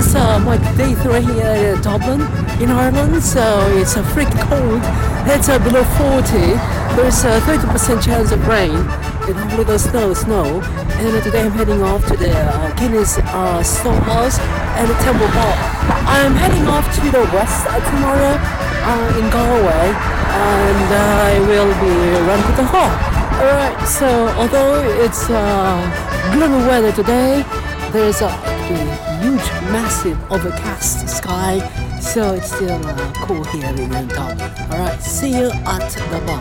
It's like day 3 here in Dublin, in Ireland, so it's freaking cold. It's below 40. There's a 30% chance of rain, and with snow. And today I'm heading off to the Guinness Storehouse and the Temple Bar. I'm heading off to the west tomorrow in Galway, and I will be running to the hall. Alright, so although it's gloomy weather today, there's a huge, massive overcast sky, so it's still cool here in Dublin. Alright, see you at the bar.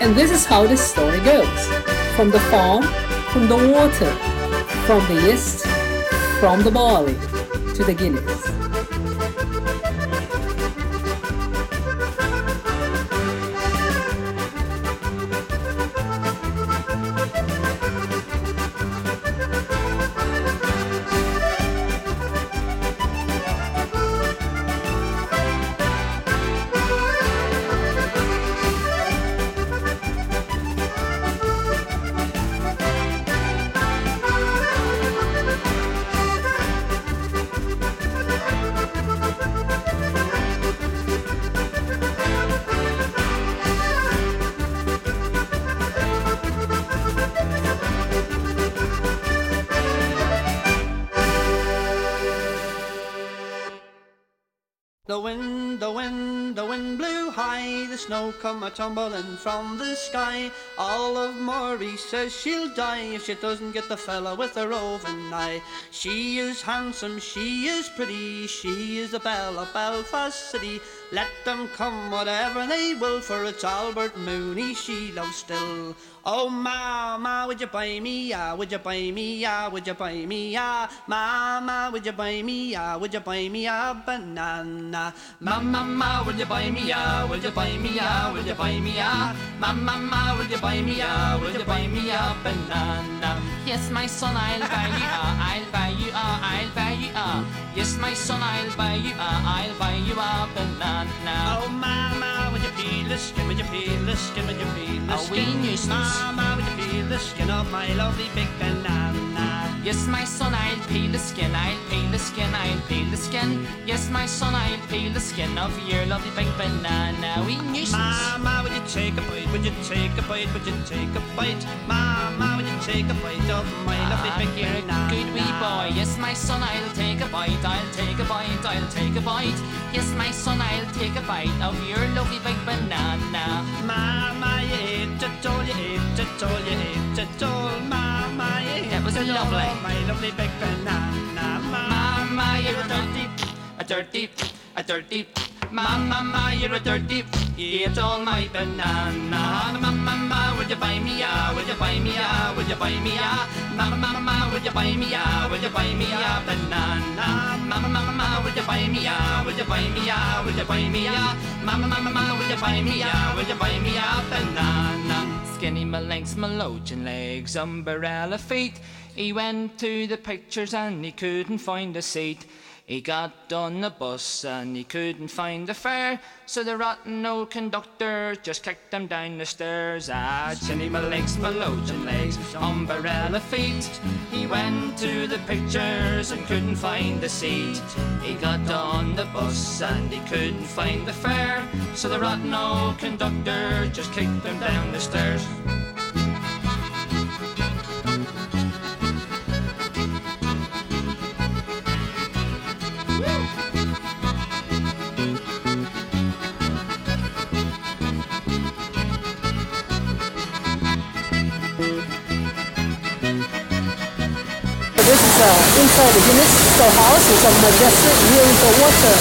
And this is how this story goes. From the farm, from the water, from the yeast, from the barley, to the Guinness. The wind blew high, the snow come a-tumbling from the sky. All of Marie says she'll die if she doesn't get the fella with the roving eye. She is handsome, she is pretty, she is the belle of Belfast city. Let them come whatever they will, for it's Albert Mooney she loves still. Oh ma, ma, would you buy me, ah, would you buy me, ah, would you buy me, ah, ma, ma, would you buy me, ah, would you buy me a banana? Ma, ma, ma, would you buy me, ah, would you buy me, ah, would you buy me, ah, ma, ma, ma, would you buy me, ah, would you buy me a banana? Yes, my son, I'll buy you, ah, I'll buy you, ah, I'll buy you, ah. Yes, my son, I'll buy you, ah, I'll buy you a banana. Oh ma, ma, would you peel the skin, would you peel the skin, would you peel the skin? Mama, would you peel the skin of my lovely big banana? Yes, my son, I'll peel the skin, I'll peel the skin, I'll peel the skin. Yes, my son, I'll peel the skin of your lovely big banana. We nuisance. Mama, would you take a bite, would you take a bite, would you take a bite? Mama, would you take a bite of my lovely big banana? You're a good wee boy. Yes, my son, I'll take a bite, I'll take a bite, I'll take a bite. Yes, my son, I'll take a bite of your lovely big banana. Mama, you ate it all, you ate it all, you ate it all, Mama, you ate it all, my lovely big banana, Mama, you're a dirty, a dirty, a dirty, Mama, you're a dirty, you ate all my banana. Mama, would you buy me a, would you buy me a, would you buy me a, Mama, would you buy me a, would you buy me a banana? Mama, would you buy me a, would you buy me a, would you buy me a, Mama, would you buy me a, would you buy me a banana? Skinny malinks, malogin legs, umbrella feet. He went to the pictures and he couldn't find a seat. He got on the bus and he couldn't find the fare, so the rotten old conductor just kicked him down the stairs. Ah, chinny malinks, malogin legs, umbrella feet. He went to the pictures and couldn't find the seat. He got on the bus and he couldn't find the fare, so the rotten old conductor just kicked him down the stairs. Inside the Guinness Storehouse, it's a majestic view of the water.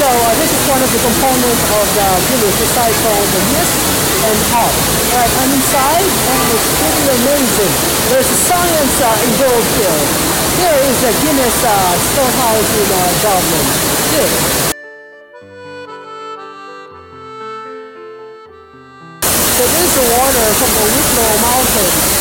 So this is one of the components of the Guinness, aside from the yeast and hop. Right, I'm inside and it's pretty amazing. There's science involved here. Here is the Guinness Storehouse in Dublin. Here. So this is the water from the Wicklow Mountains.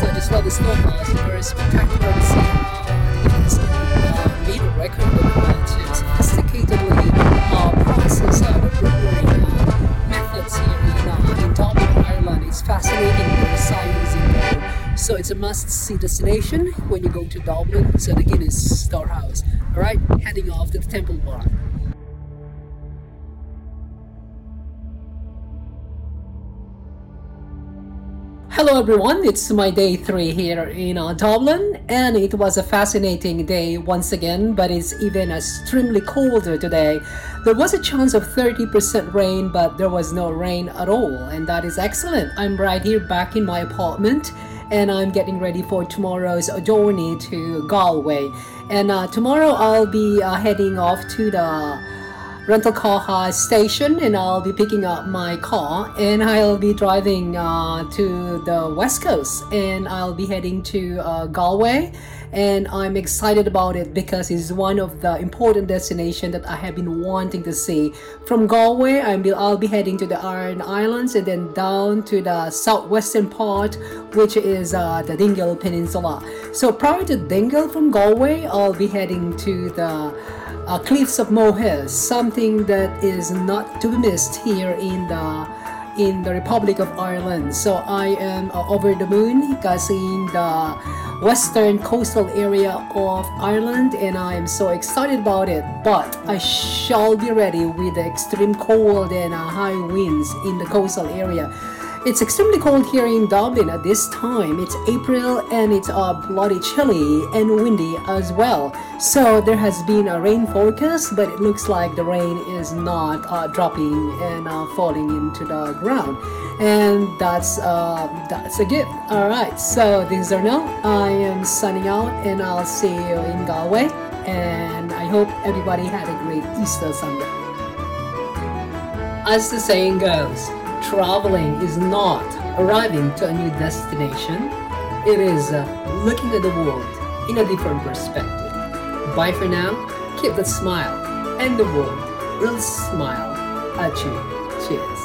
so I just saw the snow melt. It was very spectacular to see how these made a record of to sophisticatedly process our brewing methods here in Dublin, Ireland. It's fascinating, the science involved. So it's a must-see destination when you go to Dublin, so the Guinness storehouse. Alright, heading off to the Temple Bar. Hello everyone, it's my day 3 here in Dublin, and it was a fascinating day once again, but it's even extremely colder today. There was a chance of 30% rain, but there was no rain at all, and that is excellent. I'm right here back in my apartment, and I'm getting ready for tomorrow's journey to Galway. And tomorrow I'll be heading off to the rental car station, and I'll be picking up my car, and I'll be driving to the west coast, and I'll be heading to Galway, and I'm excited about it because it's one of the important destinations that I have been wanting to see. From Galway, I'll be heading to the Iron Islands and then down to the southwestern part, which is the Dingle Peninsula. So prior to Dingle, from Galway, I'll be heading to the Cliffs of Moher, something that is not to be missed here in the Republic of Ireland. So I am over the moon because in the western coastal area of Ireland, and I am so excited about it, but I shall be ready with the extreme cold and high winds in the coastal area. It's extremely cold here in Dublin at this time. It's April, and it's bloody chilly and windy as well. So there has been a rain forecast, but it looks like the rain is not dropping and falling into the ground. And that's a gift. Alright, so this is Arnell. I am signing out, and I'll see you in Galway. And I hope everybody had a great Easter Sunday. As the saying goes, traveling is not arriving to a new destination, it is looking at the world in a different perspective. Bye for now, keep that smile, and the world will smile at you. Cheers.